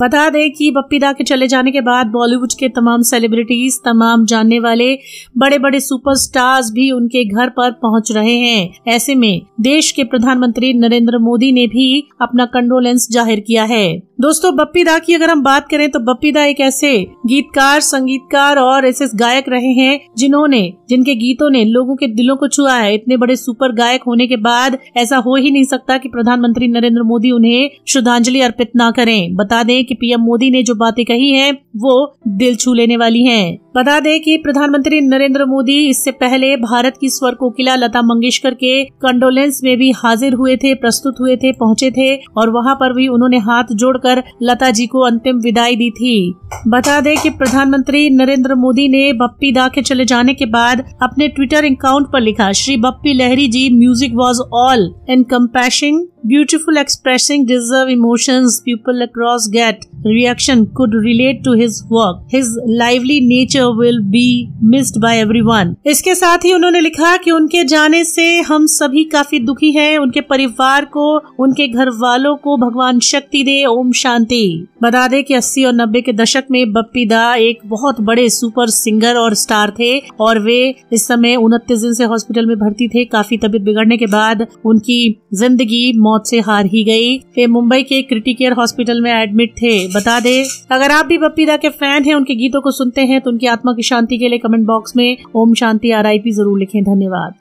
बता दें कि बप्पी दा के चले जाने के बाद बॉलीवुड के तमाम सेलिब्रिटीज, तमाम जानने वाले बड़े बड़े सुपरस्टार्स भी उनके घर पर पहुंच रहे हैं। ऐसे में देश के प्रधानमंत्री नरेंद्र मोदी ने भी अपना कंडोलेंस जाहिर किया है। दोस्तों, बप्पी दा की अगर हम बात करें तो बप्पी दा एक ऐसे गीतकार, संगीतकार और ऐसे गायक रहे हैं जिनके गीतों ने लोगों के दिलों को छुआ है। इतने बड़े सुपर गायक होने के बाद ऐसा हो ही नहीं सकता कि प्रधानमंत्री नरेंद्र मोदी उन्हें श्रद्धांजलि अर्पित ना करें। बता दें कि पीएम मोदी ने जो बातें कही हैं वो दिल छू लेने वाली हैं। बता दें कि प्रधानमंत्री नरेंद्र मोदी इससे पहले भारत की स्वर कोकिला लता मंगेशकर के कंडोलेंस में भी हाजिर हुए थे, प्रस्तुत हुए थे, पहुंचे थे और वहां पर भी उन्होंने हाथ जोड़कर लता जी को अंतिम विदाई दी थी। बता दें कि प्रधानमंत्री नरेंद्र मोदी ने बप्पी दा के चले जाने के बाद अपने ट्विटर अकाउंट पर लिखा, Shri Bappi Lahiri ji, music was all encompassing, beautiful, expressing deserve emotions, people across get reaction could relate to his work, his lively nature will be missed by everyone. इसके साथ ही उन्होंने लिखा कि उनके जाने से हम सभी काफी दुखी हैं, उनके परिवार को, उनके घर वालों को भगवान शक्ति दे, ओम शांति। बता दें कि 80 और 90 के दशक में बप्पी दा एक बहुत बड़े सुपर सिंगर और स्टार थे और वे इस समय 29 दिन से हॉस्पिटल में भर्ती थे। काफी तबीयत बिगड़ने के बाद उनकी जिंदगी मौत से हार ही गई। वे मुंबई के क्रिटी केयर हॉस्पिटल में एडमिट थे। बता दें अगर आप भी बप्पी दा के फैन हैं, उनके गीतों को सुनते हैं तो उनकी आत्मा की शांति के लिए कमेंट बॉक्स में ओम शांति RIP जरूर लिखें। धन्यवाद।